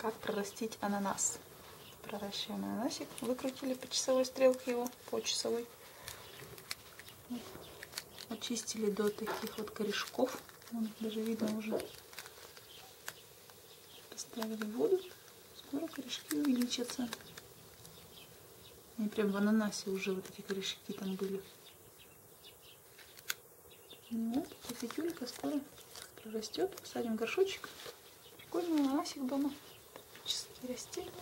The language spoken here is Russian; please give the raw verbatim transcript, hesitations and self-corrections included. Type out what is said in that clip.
Как прорастить ананас. Проращиваем ананасик. Выкрутили по часовой стрелке его, по часовой. Очистили до таких вот корешков. Вон, даже видно уже. Поставили воду. Скоро корешки увеличатся. И прям в ананасе уже вот эти корешки там были. Вот, эта тюлька скоро прорастет. Посадим горшочек. Прикольный ананасик дома. Чистые растения.